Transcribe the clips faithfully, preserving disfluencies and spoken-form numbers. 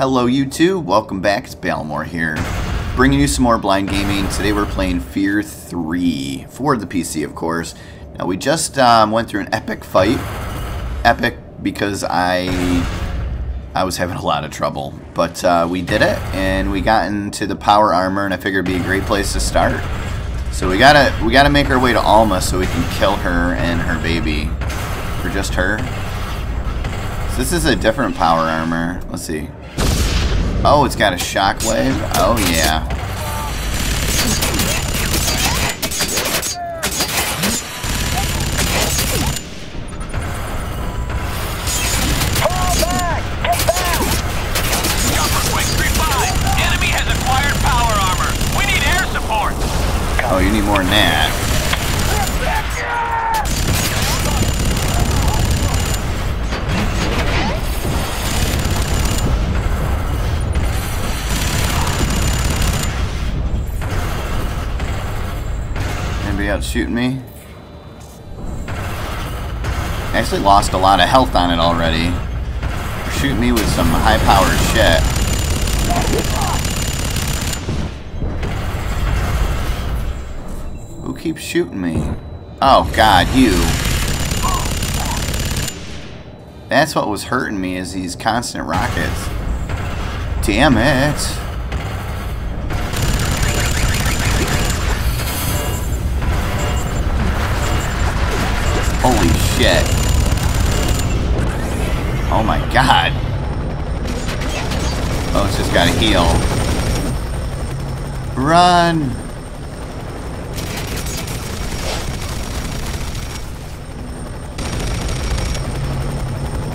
Hello YouTube, welcome back, it's Baltimore here, bringing you some more blind gaming. Today we're playing F E A R three, for the P C of course. Now we just um, went through an epic fight, epic because I I was having a lot of trouble, but uh, we did it and we got into the power armor and I figured it'd be a great place to start. So we gotta, we gotta make our way to Alma so we can kill her and her baby, or just her. So this is a different power armor, let's see. Oh, it's got a shockwave. Oh, yeah. Fall back! Get back! Jumper Quick three five! Enemy has acquired power armor. We need air support. Oh, you need more than that. Out shooting me. I actually lost a lot of health on it already. Shoot me with some high powered shit. Who keeps shooting me? Oh god, you. That's what was hurting me, is these constant rockets. Damn it. Holy shit. Oh my god. Oh, it's just gotta heal. Run!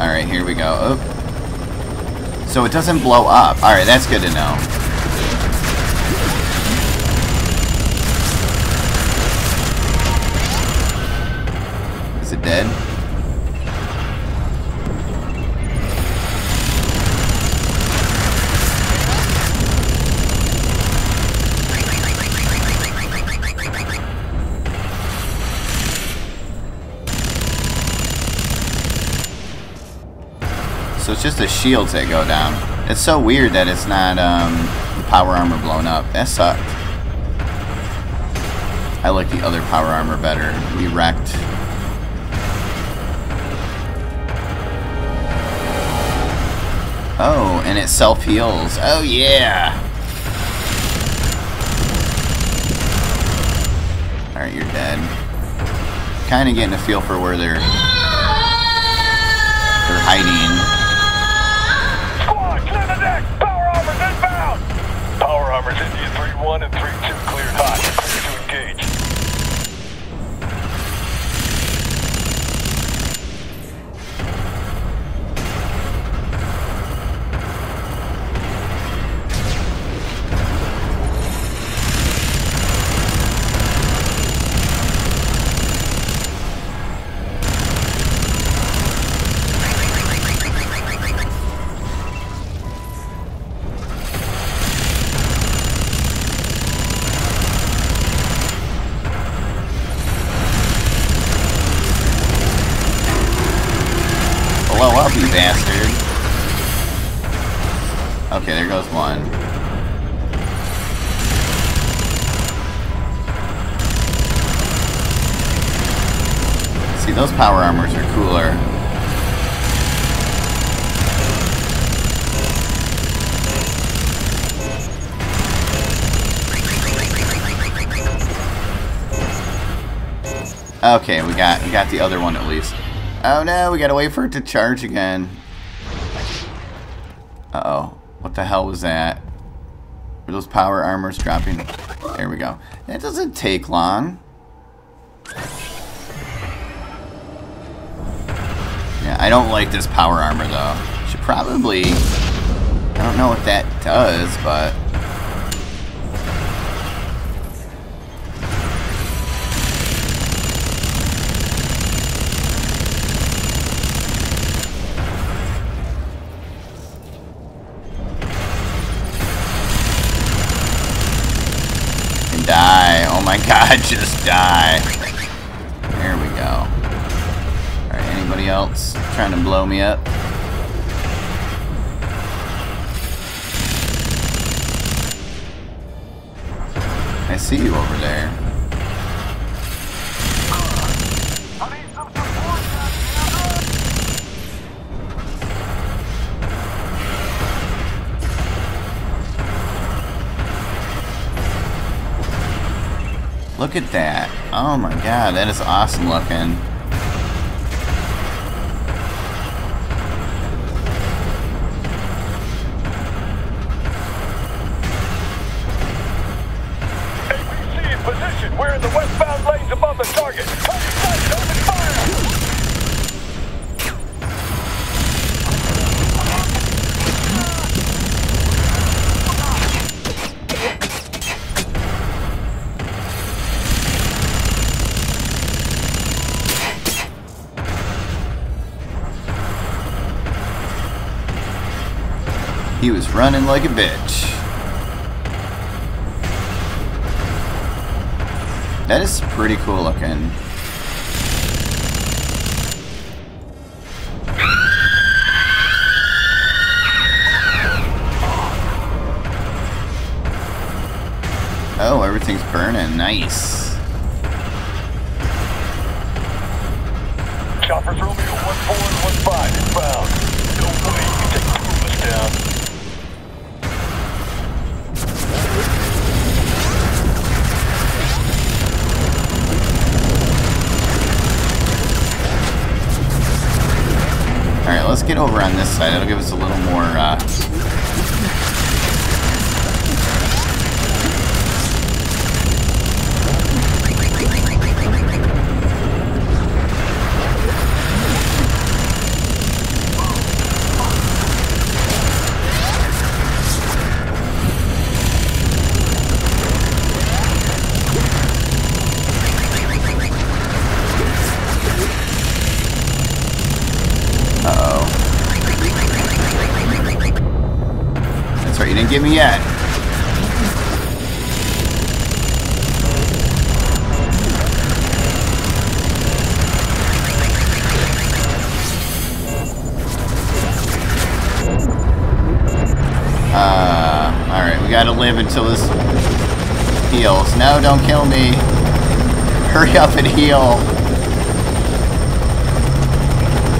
Alright, here we go. Oop. So it doesn't blow up. Alright, that's good to know. Dead. So it's just the shields that go down. It's so weird that it's not um, the power armor blown up. That sucked. I like the other power armor better. We wrecked. Oh, and it self-heals. Oh, yeah! Alright, you're dead. Kinda getting a feel for where they're... they're hiding. Squad, clear the deck! Power armor's inbound! Power armor's in you. three one and three two cleared hot. Clear to bastard. Okay, there goes one. See, those power armors are cooler. Okay, we got we got the other one at least. Oh no, we gotta wait for it to charge again. Uh-oh. What the hell was that? Were those power armors dropping? There we go. That doesn't take long. Yeah, I don't like this power armor though. Should probably... I don't know what that does, but... Die. Oh my god, just die. There we go. Alright, anybody else trying to blow me up? I see you over there. Look at that. Oh my god, that is awesome looking. He was running like a bitch. That is pretty cool looking. Oh, everything's burning. Nice. Chopper's Romeo one four and one five is found. No way you can take two of us down. Alright, let's get over on this side. It'll give us a little more, uh... Give me yet. Uh, alright, we gotta live until this heals. No, don't kill me. Hurry up and heal.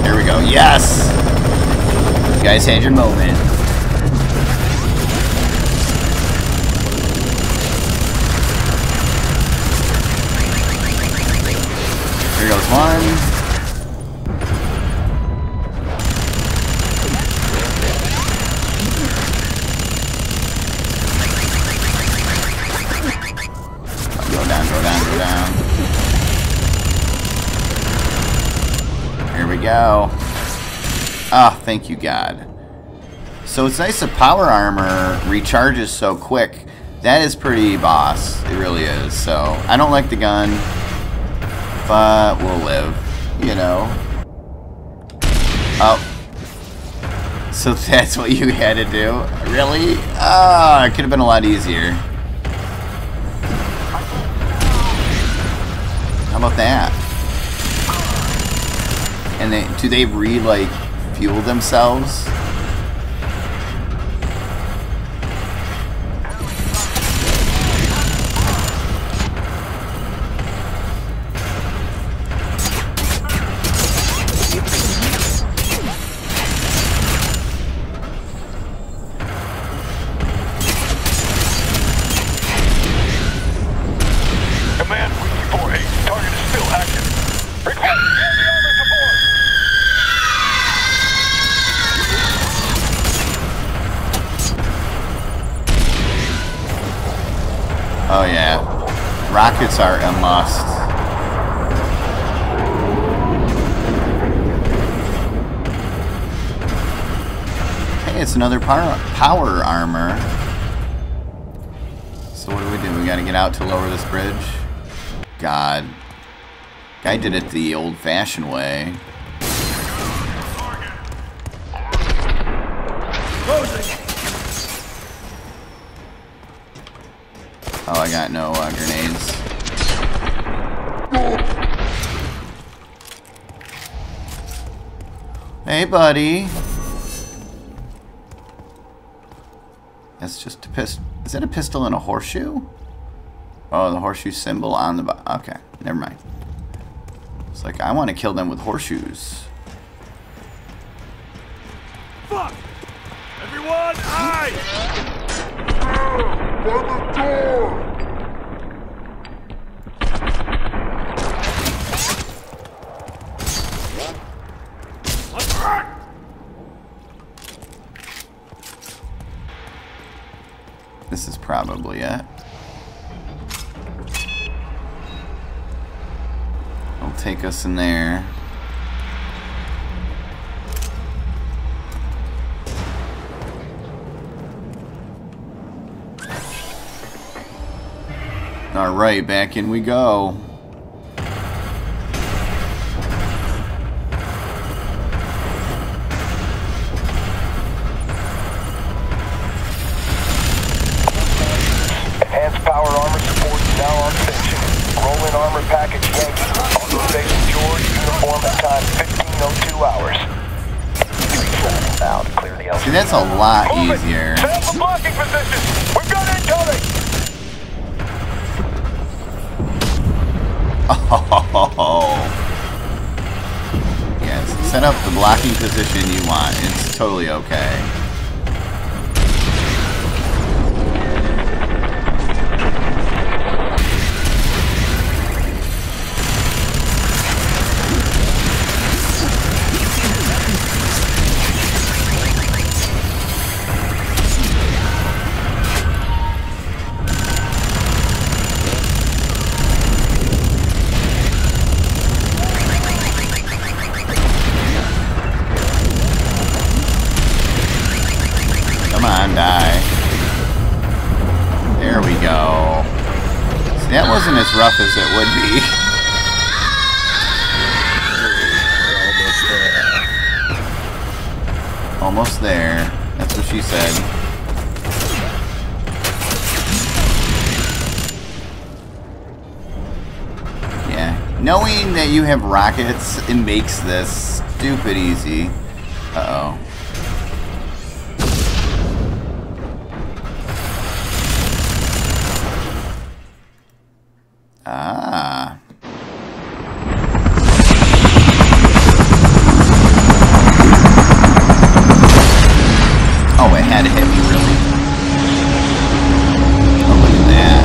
There we go. Yes! You guys had your moment. Here goes one. Oh, go down, go down, go down. Here we go. Ah, oh, thank you, God. So it's nice the power armor recharges so quick. That is pretty boss. It really is. So I don't like the gun. But we'll live, you know. Oh. So that's what you had to do? Really? Ah, oh, it could have been a lot easier. How about that? And they, do they re, like, fuel themselves? Oh yeah, rockets are a must. Hey, it's another power, power armor. So what do we do? We gotta get out to lower this bridge? God. Guy did it the old-fashioned way. Oh, I got no uh, grenades. Hey, buddy. That's just a pistol. Is that a pistol and a horseshoe? Oh, the horseshoe symbol on the bottom. Okay, never mind. It's like, I want to kill them with horseshoes. Fuck! Everyone, I! By the door! Attack! This is probably it. Take us in there. All right, back in we go. Enhanced power armor support now on station. Roll in armor package Yankee. Uniform at time fifteen oh two hours. Out, clear the see, that's a lot Move easier. It. Set up the blocking position. We've got incoming. Oh. Yes, set up the blocking position you want. It's totally okay. Rough as it would be. We're almost there. Almost there. That's what she said. Yeah. Knowing that you have rockets, it makes this stupid easy. Uh-oh. Ah. Oh, it had to hit me, really. Oh, look at that.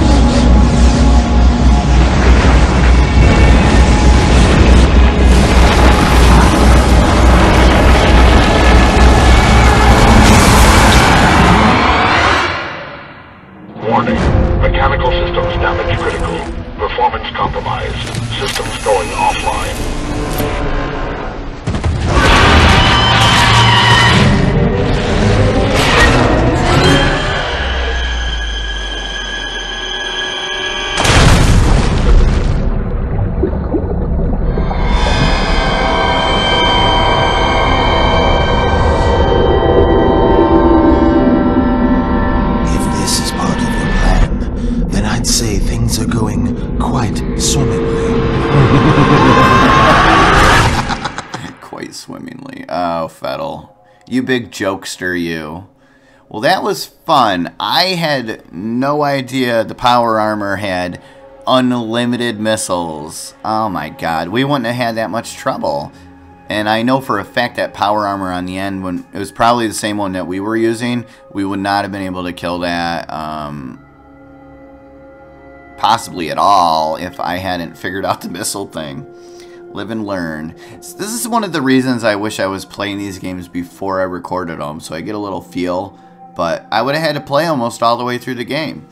Warning. Mechanical systems damage critical. Performance compromised. Systems going offline. If this is part of your plan, then I'd say things are going quite swimmingly. Quite swimmingly. Oh, Fettel. You big jokester, you. Well, that was fun. I had no idea the power armor had unlimited missiles. Oh, my God. We wouldn't have had that much trouble. And I know for a fact that power armor on the end, when it was probably the same one that we were using, we would not have been able to kill that. Um... possibly at all if I hadn't figured out the missile thing. Live and learn. This is one of the reasons I wish I was playing these games before I recorded them, so I get a little feel, but I would have had to play almost all the way through the game.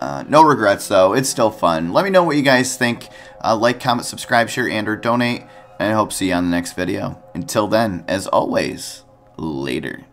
Uh, no regrets though, it's still fun. Let me know what you guys think. Uh, like, comment, subscribe, share, and or donate, and I hope to see you on the next video. Until then, as always, later.